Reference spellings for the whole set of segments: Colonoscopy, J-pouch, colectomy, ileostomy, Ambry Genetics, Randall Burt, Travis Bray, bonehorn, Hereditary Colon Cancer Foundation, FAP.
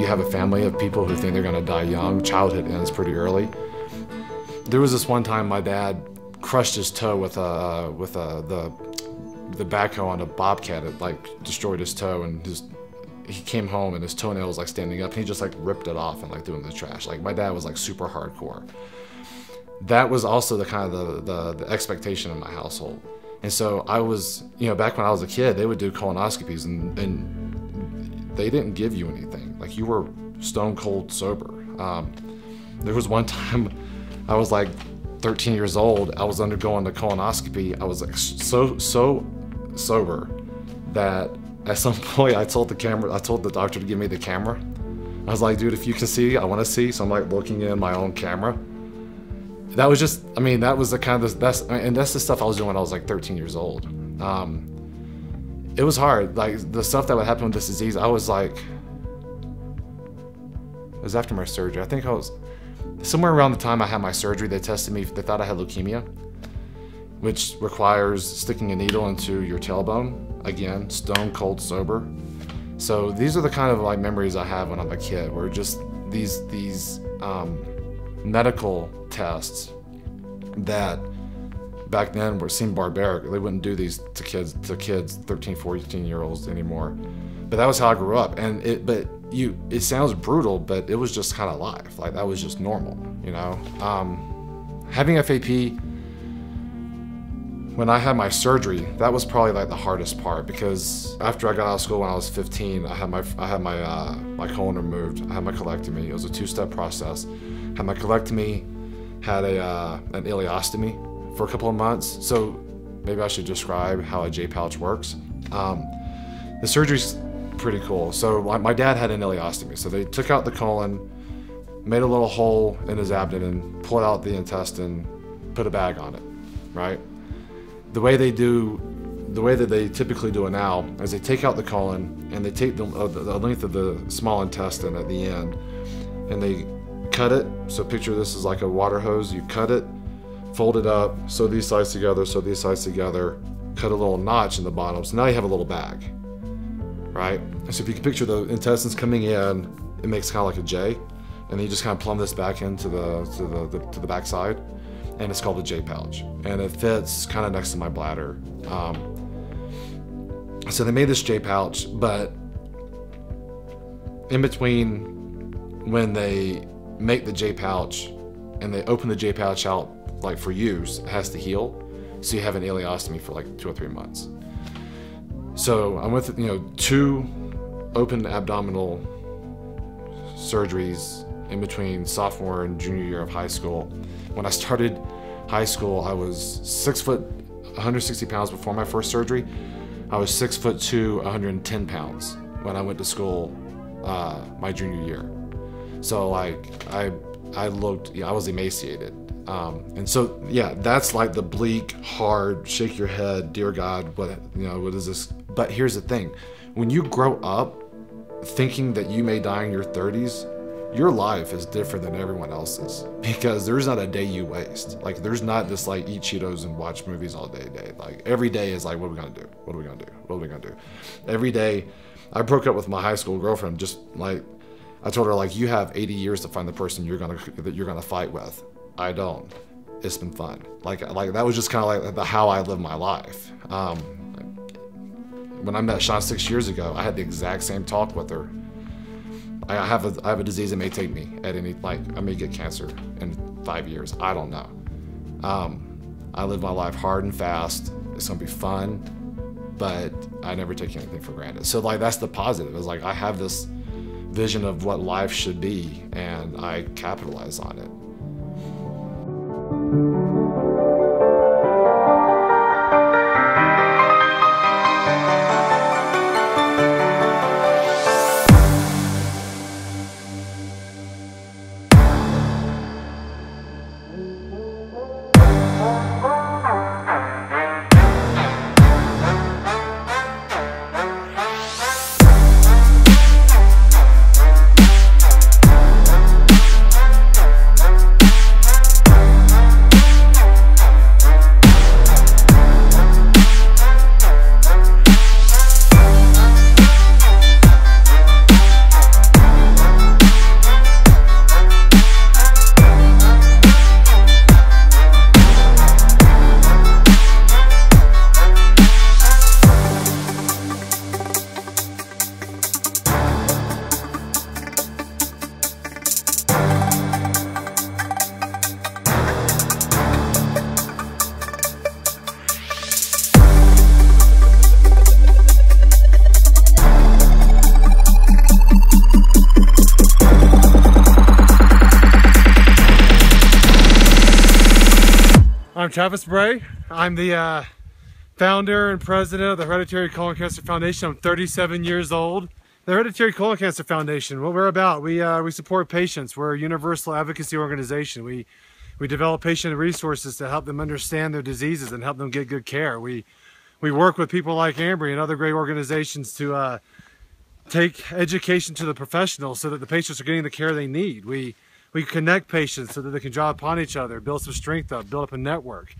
you have a family of people who think they're gonna die young, childhood ends pretty early. There was this one time my dad crushed his toe with the backhoe on a bobcat. It like destroyed his toe, and he came home and his toenail was like standing up, and he just like ripped it off and like threw it in the trash. Like my dad was like super hardcore. That was also the kind of the expectation in my household. And so I was, you know, back when I was a kid, they would do colonoscopies and they didn't give you anything. Like you were stone cold sober. There was one time I was like 13 years old. I was undergoing the colonoscopy. I was like so sober that at some point I told the doctor to give me the camera. I was like, dude, if you can see, I want to see. So I'm like looking in my own camera. That was just, I mean, that was the kind of, that's the stuff I was doing when I was like 13 years old. It was hard, like the stuff that would happen with this disease, I was like, it was after my surgery. I think I was, somewhere around the time I had my surgery, they tested me, they thought I had leukemia, which requires sticking a needle into your tailbone. Again, stone cold sober. So these are the kind of like memories I have when I'm a kid, where just these medical tests that back then seemed barbaric. They wouldn't do these to kids 13, 14-year-olds anymore. But that was how I grew up. And it sounds brutal, but it was just kind of life. Like that was just normal, you know? Having FAP, when I had my surgery, that was probably like the hardest part, because after I got out of school when I was 15, I had my colon removed. I had my colectomy. It was a two-step process. Had my colectomy, had an ileostomy for a couple of months. So maybe I should describe how a J-pouch works. The surgery's pretty cool. So my dad had an ileostomy. So they took out the colon, made a little hole in his abdomen, pulled out the intestine, put a bag on it, right? The way that they typically do it now is they take out the colon and they take the length of the small intestine at the end, and they cut it. So picture this is like a water hose. You cut it, fold it up, sew these sides together, sew these sides together, cut a little notch in the bottom. So now you have a little bag, right? So if you can picture the intestines coming in, it makes kind of like a J, and then you just kind of plumb this back into the back side, and it's called a J-pouch. And it fits kind of next to my bladder. So they made this J-pouch, but in between when they make the J-pouch and they open the J-pouch out like for use, it has to heal. So you have an ileostomy for like 2 or 3 months. So I went through, you know, 2 open abdominal surgeries in between sophomore and junior year of high school. When I started high school, I was 6 foot, 160 pounds before my first surgery. I was 6'2", 110 pounds when I went to school my junior year. So like I looked, you know, I was emaciated. And so yeah, that's like the bleak, hard, shake your head, dear God, what, you know, what is this? But here's the thing, when you grow up thinking that you may die in your 30s, your life is different than everyone else's, because there's not a day you waste. Like there's not this like eat Cheetos and watch movies all day. Like every day is like, what are we gonna do? What are we gonna do? What are we gonna do? Every day. I broke up with my high school girlfriend, just like, I told her, like, you have 80 years to find the person that you're gonna fight with. I don't. It's been fun. Like that was just kind of like how I live my life. When I met Sean 6 years ago, I had the exact same talk with her. I have a disease that may take me at any, like, I may get cancer in 5 years. I don't know. I live my life hard and fast. It's gonna be fun, but I never take anything for granted. So like that's the positive. It's like I have this vision of what life should be, and I capitalize on it. I'm Travis Bray. I'm the founder and president of the Hereditary Colon Cancer Foundation. I'm 37 years old. The Hereditary Colon Cancer Foundation, what we're about, we support patients. We're a universal advocacy organization. We develop patient resources to help them understand their diseases and help them get good care. We work with people like Ambry and other great organizations to take education to the professionals so that the patients are getting the care they need. We connect patients so that they can draw upon each other, build some strength up, build up a network.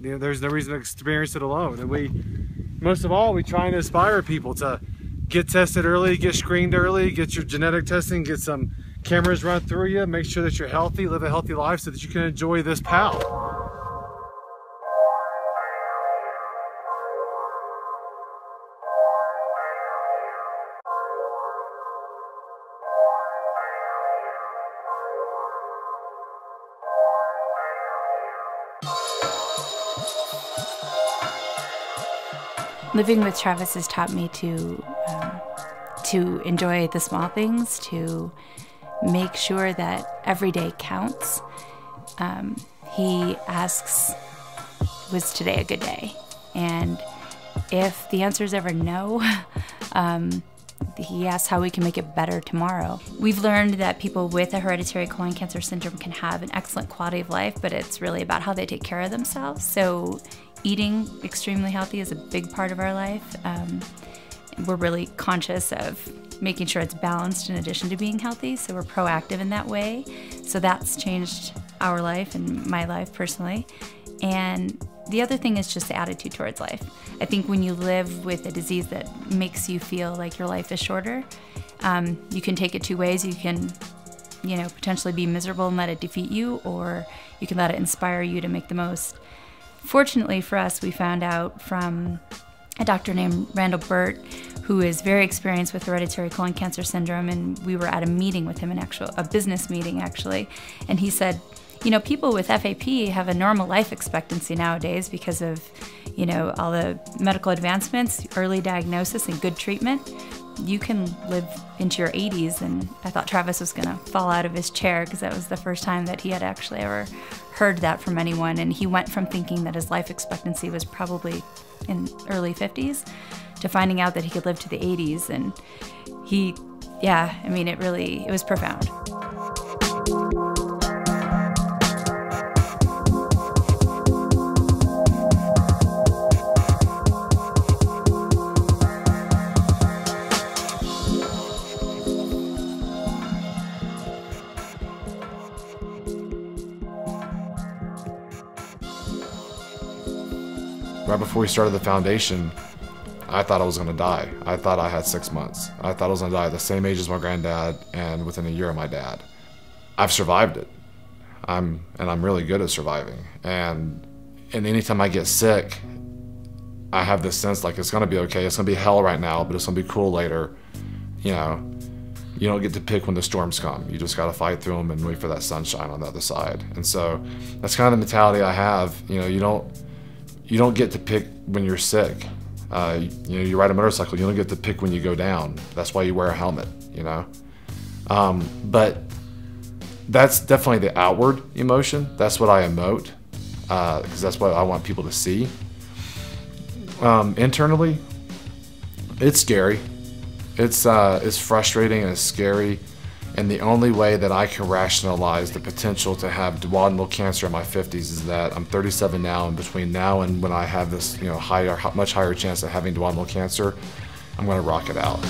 You know, there's no reason to experience it alone. And most of all, we try and inspire people to get tested early, get screened early, get your genetic testing, get some cameras run through you, make sure that you're healthy, live a healthy life so that you can enjoy this path. Living with Travis has taught me to enjoy the small things, to make sure that every day counts. He asks, was today a good day? And if the answer is ever no, he asks how we can make it better tomorrow. We've learned that people with a hereditary colon cancer syndrome can have an excellent quality of life, but it's really about how they take care of themselves. So eating extremely healthy is a big part of our life. We're really conscious of making sure it's balanced in addition to being healthy, so we're proactive in that way. So that's changed our life and my life personally. And the other thing is just the attitude towards life. I think when you live with a disease that makes you feel like your life is shorter, you can take it two ways. You can, you know, potentially be miserable and let it defeat you, or you can let it inspire you to make the most. Fortunately for us, we found out from a doctor named Randall Burt, who is very experienced with hereditary colon cancer syndrome, and we were at a meeting with him, a business meeting actually, and he said, you know, people with FAP have a normal life expectancy nowadays because of, you know, all the medical advancements, early diagnosis, and good treatment. You can live into your 80s, and I thought Travis was gonna fall out of his chair because that was the first time that he had actually ever heard that from anyone, and he went from thinking that his life expectancy was probably in early 50s to finding out that he could live to the 80s, and he, yeah, I mean, it was profound. Right before we started the foundation, I thought I was gonna die. I thought I had 6 months. I thought I was gonna die at the same age as my granddad and within a year of my dad. I've survived it. I'm really good at surviving. And anytime I get sick, I have this sense like it's gonna be okay. It's gonna be hell right now, but it's gonna be cool later. You know, you don't get to pick when the storms come. You just gotta fight through them and wait for that sunshine on the other side. And so that's kind of the mentality I have. You know, you don't get to pick when you're sick. You know, you ride a motorcycle, you don't get to pick when you go down. That's why you wear a helmet, you know? But that's definitely the outward emotion. That's what I emote, because that's what I want people to see. Internally, it's scary. It's frustrating and it's scary. And the only way that I can rationalize the potential to have duodenal cancer in my 50s is that I'm 37 now, and between now and when I have this, you know, much higher chance of having duodenal cancer, I'm gonna rock it out.